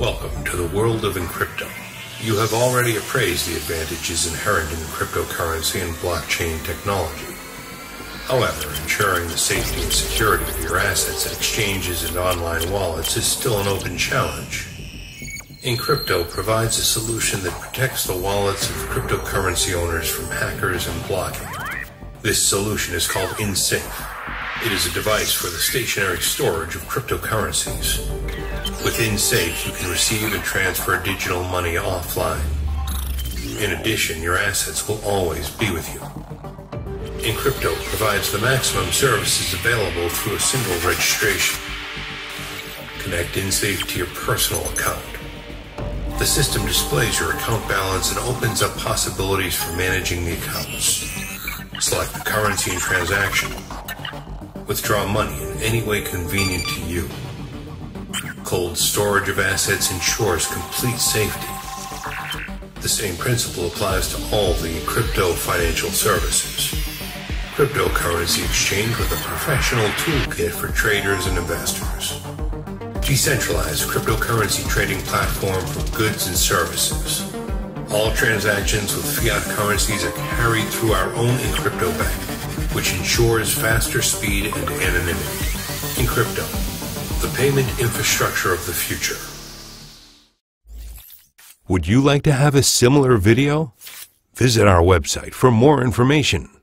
Welcome to the world of InCrypto. You have already appraised the advantages inherent in cryptocurrency and blockchain technology. However, ensuring the safety and security of your assets at exchanges and online wallets is still an open challenge. InCrypto provides a solution that protects the wallets of cryptocurrency owners from hackers and blocking. This solution is called InSafe. It is a device for the stationary storage of cryptocurrencies. With InSafe, you can receive and transfer digital money offline. In addition, your assets will always be with you. InCrypto provides the maximum services available through a single registration. Connect InSafe to your personal account. The system displays your account balance and opens up possibilities for managing the accounts. Select the currency and transaction. Withdraw money in any way convenient to you. Cold storage of assets ensures complete safety. The same principle applies to all the crypto financial services. Cryptocurrency exchange with a professional toolkit for traders and investors. Decentralized cryptocurrency trading platform for goods and services. All transactions with fiat currencies are carried through our own InCrypto bank, which ensures faster speed and anonymity. InCrypto, the payment infrastructure of the future. Would you like to have a similar video? Visit our website for more information.